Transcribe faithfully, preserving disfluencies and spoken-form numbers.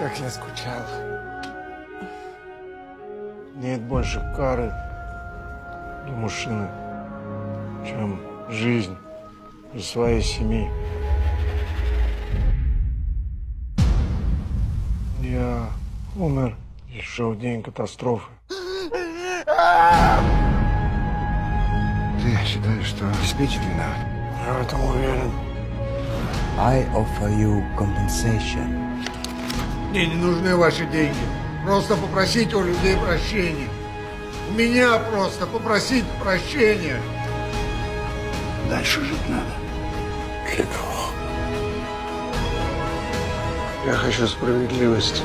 Как я скучал. Нет больше кары для мужчины, чем жизнь для своей семьи. Я умер еще в день катастрофы. Ты считаешь, что обеспечен виноват? Я в этом уверен. I offer you compensation. Мне не нужны ваши деньги. Просто попросите у людей прощения. У меня просто попросить прощения. Дальше жить надо. Для кого? Я хочу справедливости.